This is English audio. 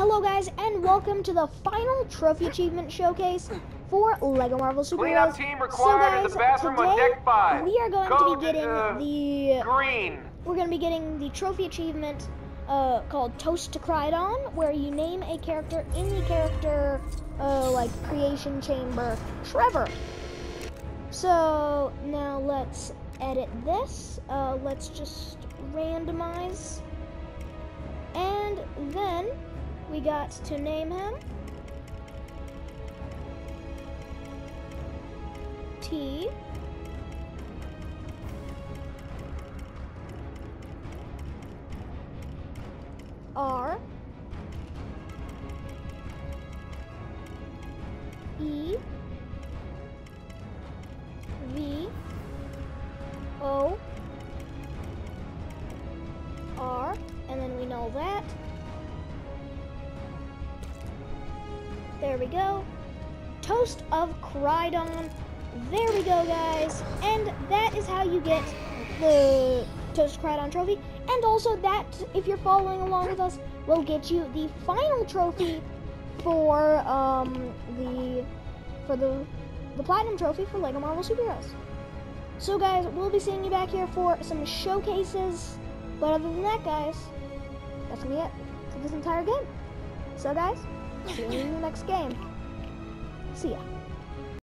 Hello guys, and welcome to the final trophy achievement showcase for LEGO Marvel Super Heroes. So guys, today we are going to be getting the trophy achievement called Toast to Croydon, where you name a character in the character like creation chamber, Trevor. So now let's edit this. Let's just randomize, and then we got to name him T. R. E. V. O. R. And then we know that. There we go. Toast of Croydon. There we go, guys. And that is how you get the Toast of Croydon trophy. And also that, if you're following along with us, will get you the final trophy for the Platinum trophy for LEGO Marvel Super Heroes. So guys, we'll be seeing you back here for some showcases. But other than that, guys, that's gonna be it for this entire game. So guys, see you in the next game. See ya.